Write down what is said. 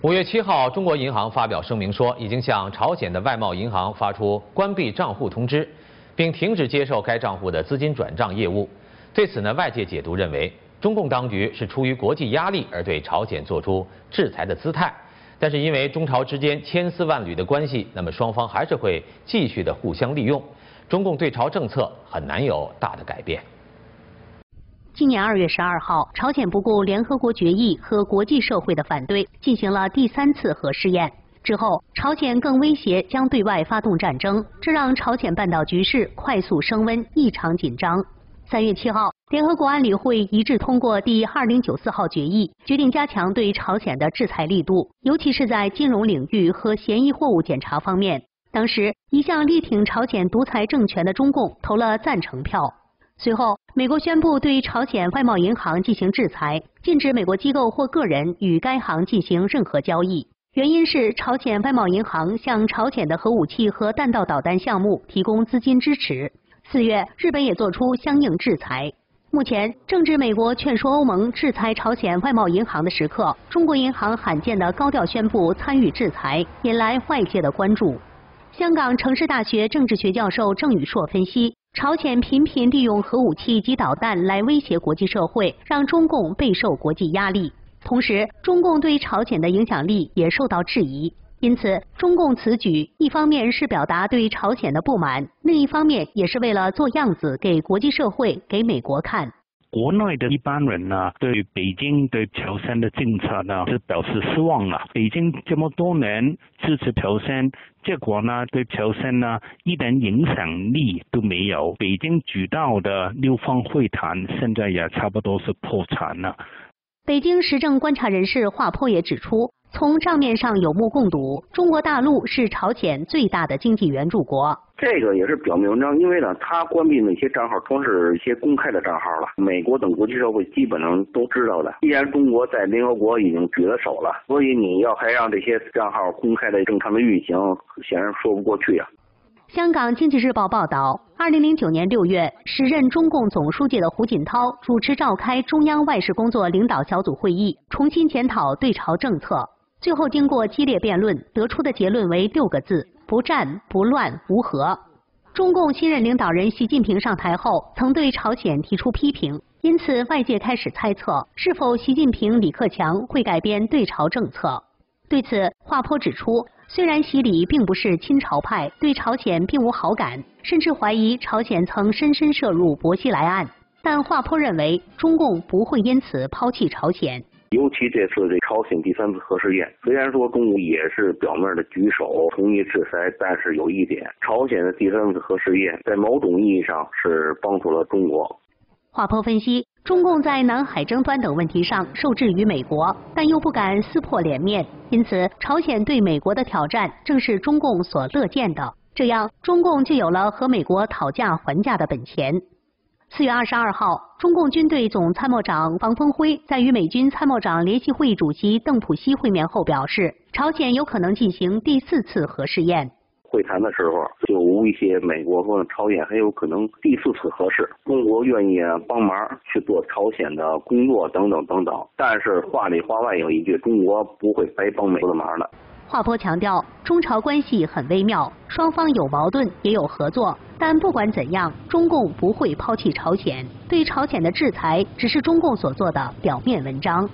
5月7号，中国银行发表声明说，已经向朝鲜的外贸银行发出关闭账户通知，并停止接受该账户的资金转账业务。对此呢，外界解读认为，中共当局是出于国际压力而对朝鲜做出制裁的姿态。但是因为中朝之间千丝万缕的关系，那么双方还是会继续的互相利用，中共对朝政策很难有大的改变。 今年2月12号，朝鲜不顾联合国决议和国际社会的反对，进行了第3次核试验。之后，朝鲜更威胁将对外发动战争，这让朝鲜半岛局势快速升温，异常紧张。3月7号，联合国安理会一致通过第2094号决议，决定加强对朝鲜的制裁力度，尤其是在金融领域和嫌疑货物检查方面。当时，一向力挺朝鲜独裁政权的中共投了赞成票。 随后，美国宣布对朝鲜外贸银行进行制裁，禁止美国机构或个人与该行进行任何交易。原因是朝鲜外贸银行向朝鲜的核武器和弹道导弹项目提供资金支持。4月，日本也做出相应制裁。目前正值美国劝说欧盟制裁朝鲜外贸银行的时刻，中国银行罕见的高调宣布参与制裁，引来外界的关注。香港城市大学政治学教授郑宇硕分析。 朝鲜频频利用核武器及导弹来威胁国际社会，让中共备受国际压力。同时，中共对朝鲜的影响力也受到质疑。因此，中共此举一方面是表达对朝鲜的不满，另一方面也是为了做样子给国际社会、给美国看。 国内的一般人呢，对北京对朝鲜的政策呢是表示失望了。北京这么多年支持朝鲜，结果呢对朝鲜呢一点影响力都没有。北京主导的6方会谈现在也差不多是破产了。北京时政观察人士华波也指出，从账面上有目共睹，中国大陆是朝鲜最大的经济援助国。 这个也是表明文章，因为呢，他关闭那些账号都是一些公开的账号了，美国等国际社会基本上都知道的。既然中国在联合国已经举了手了，所以你要还让这些账号公开的正常的运行，显然说不过去啊。香港经济日报报道，2009年6月，时任中共总书记的胡锦涛主持召开中央外事工作领导小组会议，重新检讨对朝政策。最后经过激烈辩论，得出的结论为6个字。 不战不乱无和。中共新任领导人习近平上台后，曾对朝鲜提出批评，因此外界开始猜测，是否习近平、李克强会改变对朝政策。对此，华波指出，虽然习李并不是亲朝派，对朝鲜并无好感，甚至怀疑朝鲜曾深深涉入薄熙来案，但华波认为，中共不会因此抛弃朝鲜。 尤其这次这朝鲜第3次核试验，虽然说中国也是表面的举手同意制裁，但是有一点，朝鲜的第3次核试验在某种意义上是帮助了中国。华波分析，中共在南海争端等问题上受制于美国，但又不敢撕破脸面，因此朝鲜对美国的挑战正是中共所乐见的，这样中共就有了和美国讨价还价的本钱。 4月22号，中共军队总参谋长黄峰辉在与美军参谋长联席会议主席邓普西会面后表示，朝鲜有可能进行第4次核试验。会谈的时候就威胁美国和朝鲜还有可能第4次核试，中国愿意帮忙去做朝鲜的工作等等等等。但是话里话外有一句，中国不会白帮美国的忙的。华波强调，中朝关系很微妙，双方有矛盾也有合作。 但不管怎样，中共不会抛弃朝鲜，对朝鲜的制裁只是中共所做的表面文章。